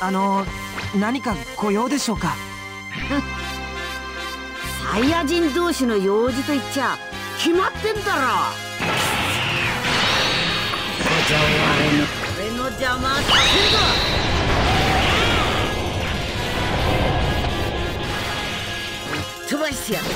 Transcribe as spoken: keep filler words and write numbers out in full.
あの何かご用でしょうか？サイヤ人同士の用事と言っちゃ決まってんだろ。俺の邪魔するぞ。飛ばしてやる。